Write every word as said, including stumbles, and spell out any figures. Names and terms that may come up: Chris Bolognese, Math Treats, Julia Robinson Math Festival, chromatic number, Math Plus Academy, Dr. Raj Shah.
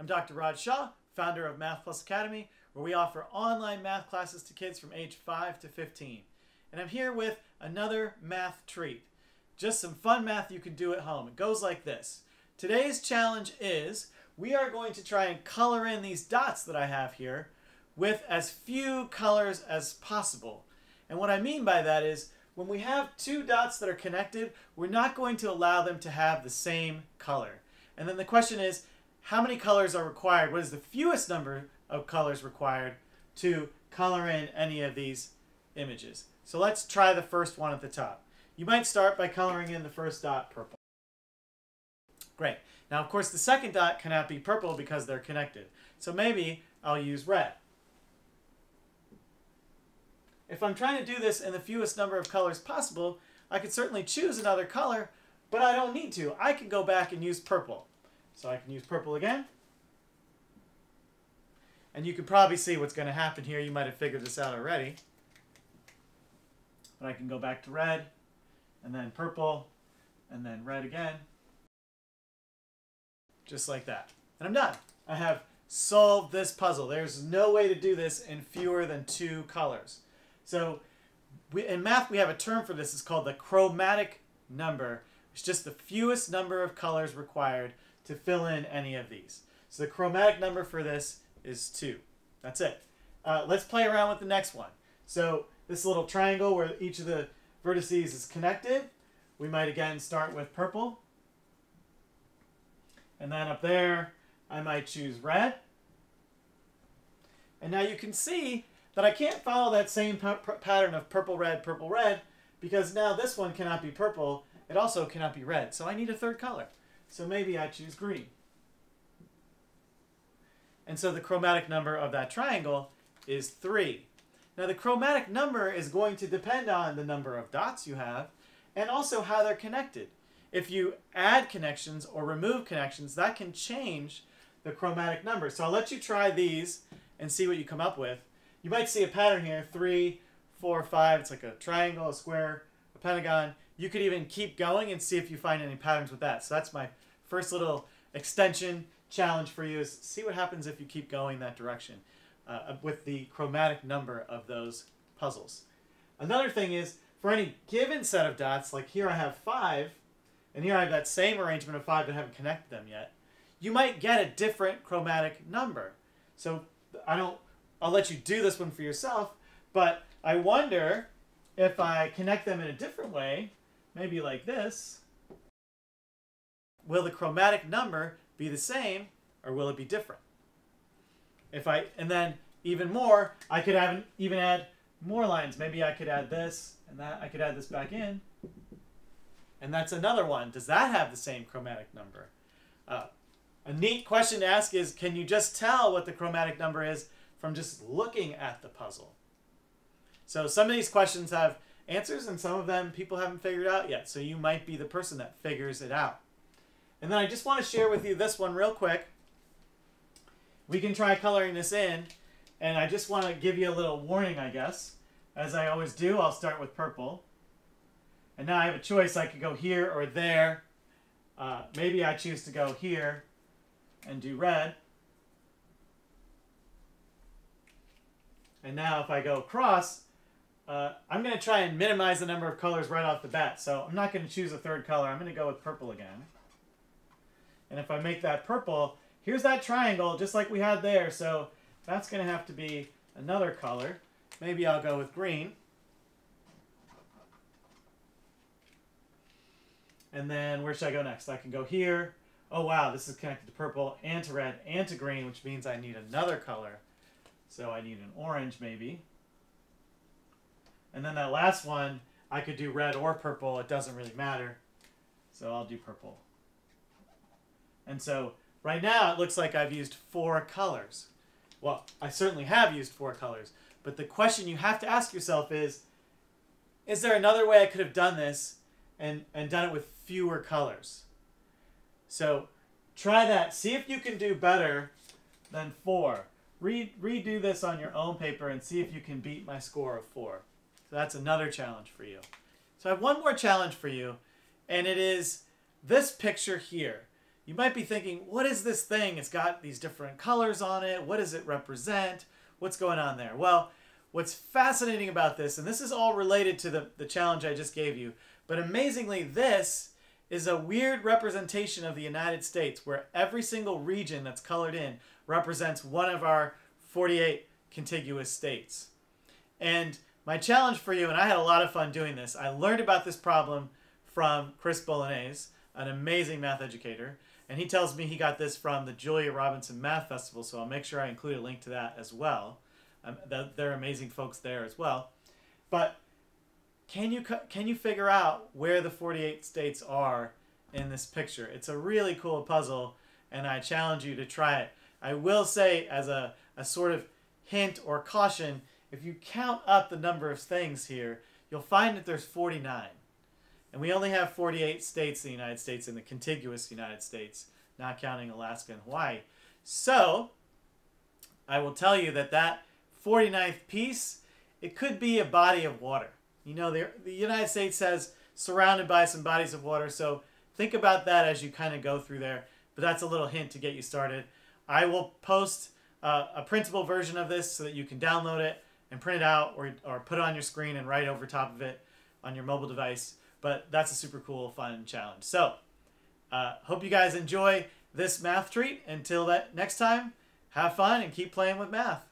I'm Doctor Raj Shah, founder of Math Plus Academy, where we offer online math classes to kids from age five to fifteen. And I'm here with another math treat. Just some fun math you can do at home. It goes like this. Today's challenge is we are going to try and color in these dots that I have here with as few colors as possible. And what I mean by that is when we have two dots that are connected, we're not going to allow them to have the same color. And then the question is, how many colors are required? What is the fewest number of colors required to color in any of these images? So let's try the first one at the top. You might start by coloring in the first dot purple. Great. Now, of course, the second dot cannot be purple because they're connected. So maybe I'll use red. If I'm trying to do this in the fewest number of colors possible, I could certainly choose another color, but I don't need to. I can go back and use purple. So I can use purple again. And you can probably see what's going to happen here. You might have figured this out already. But I can go back to red, and then purple, and then red again. Just like that. And I'm done. I have solved this puzzle. There's no way to do this in fewer than two colors. So we, in math, we have a term for this. It's called the chromatic number. It's just the fewest number of colors required to fill in any of these. So the chromatic number for this is two. That's it. Uh, let's play around with the next one. So this little triangle where each of the vertices is connected, we might again start with purple. And then up there, I might choose red. And now you can see that I can't follow that same pattern of purple, red, purple, red, because now this one cannot be purple. It also cannot be red. So I need a third color. So maybe I choose green. And so the chromatic number of that triangle is three. Now the chromatic number is going to depend on the number of dots you have and also how they're connected. If you add connections or remove connections, that can change the chromatic number. So I'll let you try these and see what you come up with. You might see a pattern here, three, four, five. It's like a triangle, a square, a pentagon. You could even keep going and see if you find any patterns with that. So that's my first little extension challenge for you, is see what happens if you keep going that direction uh, with the chromatic number of those puzzles. Another thing is, for any given set of dots, like here I have five, and here I have that same arrangement of five that haven't connected them yet, you might get a different chromatic number. So I don't, I'll let you do this one for yourself, but I wonder if I connect them in a different way, maybe like this, will the chromatic number be the same or will it be different? If I, and then even more, I could have, even add more lines. Maybe I could add this and that. I could add this back in. And that's another one. Does that have the same chromatic number? Uh, a neat question to ask is, can you just tell what the chromatic number is from just looking at the puzzle? So some of these questions have answers, and some of them people haven't figured out yet. So you might be the person that figures it out. And then I just want to share with you this one real quick. We can try coloring this in, and I just want to give you a little warning, I guess. As I always do, I'll start with purple. And now I have a choice. I could go here or there. Uh, maybe I choose to go here and do red. And now if I go across, Uh, I'm going to try and minimize the number of colors right off the bat. So I'm not going to choose a third color. I'm going to go with purple again. And if I make that purple, here's that triangle just like we had there. So that's going to have to be another color. Maybe I'll go with green. And then where should I go next? I can go here. Oh, wow, this is connected to purple and to red and to green, which means I need another color. So I need an orange maybe. And then that last one, I could do red or purple. It doesn't really matter. So I'll do purple. And so right now it looks like I've used four colors. Well, I certainly have used four colors. But the question you have to ask yourself is, is there another way I could have done this and, and done it with fewer colors? So try that. See if you can do better than four. Re- redo this on your own paper and see if you can beat my score of four. So that's another challenge for you. So I have one more challenge for you, and it is this picture here. You might be thinking, what is this thing? It's got these different colors on it. What does it represent? What's going on there? Well, what's fascinating about this, and this is all related to the, the challenge I just gave you, but amazingly, this is a weird representation of the United States where every single region that's colored in represents one of our forty-eight contiguous states. And my challenge for you, and I had a lot of fun doing this, I learned about this problem from Chris Bolognese, an amazing math educator, and he tells me he got this from the Julia Robinson Math Festival, so I'll make sure I include a link to that as well. Um, they're amazing folks there as well. But can you, can you figure out where the forty-eight states are in this picture? It's a really cool puzzle, and I challenge you to try it. I will say, as a, a sort of hint or caution, if you count up the number of things here, you'll find that there's forty-nine. And we only have forty-eight states in the United States, in the contiguous United States, not counting Alaska and Hawaii. So I will tell you that that forty-ninth piece, it could be a body of water. You know, the, the United States has surrounded by some bodies of water, so think about that as you kind of go through there. But that's a little hint to get you started. I will post uh, a printable version of this so that you can download it and print it out, or, or put it on your screen and write over top of it on your mobile device. But that's a super cool, fun challenge. So uh, hope you guys enjoy this math treat. Until that next time, have fun and keep playing with math.